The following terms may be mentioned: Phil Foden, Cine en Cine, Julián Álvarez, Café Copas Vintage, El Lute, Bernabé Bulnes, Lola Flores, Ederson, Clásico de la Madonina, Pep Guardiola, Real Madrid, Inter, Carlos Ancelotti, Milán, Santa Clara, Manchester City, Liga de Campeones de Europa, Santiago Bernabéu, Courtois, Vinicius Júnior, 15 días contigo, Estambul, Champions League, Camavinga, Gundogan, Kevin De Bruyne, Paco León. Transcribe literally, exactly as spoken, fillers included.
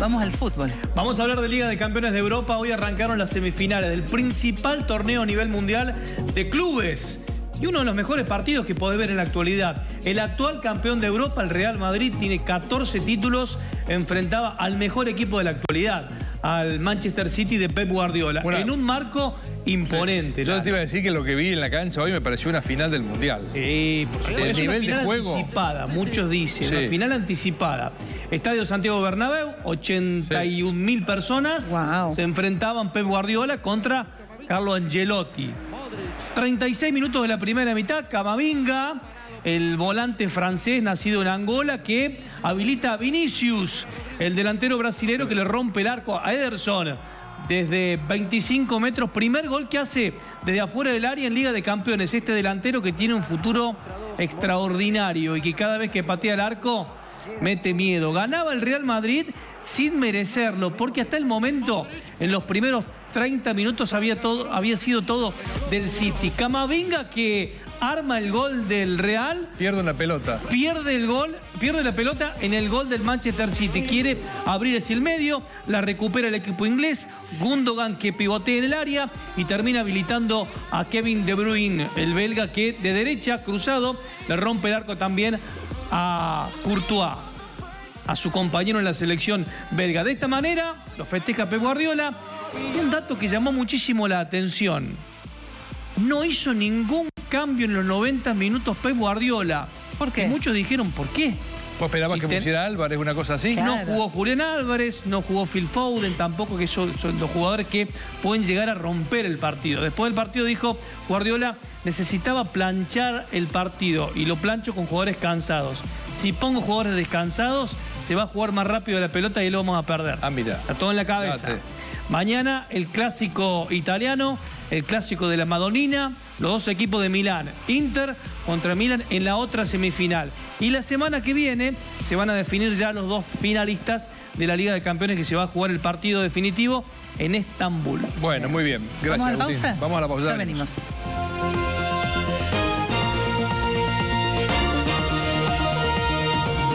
Vamos al fútbol. Vamos a hablar de Liga de Campeones de Europa. Hoy arrancaron las semifinales del principal torneo a nivel mundial de clubes. Y uno de los mejores partidos que podés ver en la actualidad. El actual campeón de Europa, el Real Madrid, tiene catorce títulos. Enfrentaba al mejor equipo de la actualidad, al Manchester City de Pep Guardiola. Bueno, en un marco imponente. Yo claro. te iba a decir que lo que vi en la cancha hoy me pareció una final del Mundial. Sí, por supuesto. El nivel de juego. Una final anticipada, muchos dicen. Sí. Una final anticipada. Estadio Santiago Bernabéu, ochenta y un mil sí. personas. Wow. Se enfrentaban Pep Guardiola contra Carlos Ancelotti. treinta y seis minutos de la primera mitad, Camavinga, el volante francés nacido en Angola, que habilita a Vinicius, el delantero brasilero que le rompe el arco a Ederson desde veinticinco metros. Primer gol que hace desde afuera del área en Liga de Campeones. Este delantero que tiene un futuro extraordinario y que cada vez que patea el arco mete miedo. Ganaba el Real Madrid sin merecerlo, porque hasta el momento, en los primeros treinta minutos, había, todo, había sido todo del City. Camavinga, que arma el gol del Real. Pierde una pelota. Pierde el gol, pierde la pelota en el gol del Manchester City. Quiere abrir hacia el medio, la recupera el equipo inglés. Gundogan, que pivotea en el área y termina habilitando a Kevin De Bruyne, el belga, que de derecha, cruzado, le rompe el arco también a Courtois, a su compañero en la selección belga. De esta manera lo festeja Pep Guardiola. Un dato que llamó muchísimo la atención: no hizo ningún cambio en los noventa minutos Pep Guardiola. ¿Por qué? Y muchos dijeron, ¿por qué? Pues esperaba si que ten... pusiera Álvarez, una cosa así. Claro. No jugó Julián Álvarez, no jugó Phil Foden tampoco, que son, son los jugadores que pueden llegar a romper el partido. Después del partido dijo Guardiola, necesitaba planchar el partido y lo plancho con jugadores cansados. Si pongo jugadores descansados, se va a jugar más rápido la pelota y ahí lo vamos a perder. Ah, mira. Está todo en la cabeza. Date. Mañana el clásico italiano, el clásico de la Madonina, los dos equipos de Milán. Inter contra Milán en la otra semifinal. Y la semana que viene se van a definir ya los dos finalistas de la Liga de Campeones, que se va a jugar el partido definitivo en Estambul. Bueno, muy bien. Gracias, Agustín. ¿Vamos a la pausa? Vamos a la pausa. Ya venimos.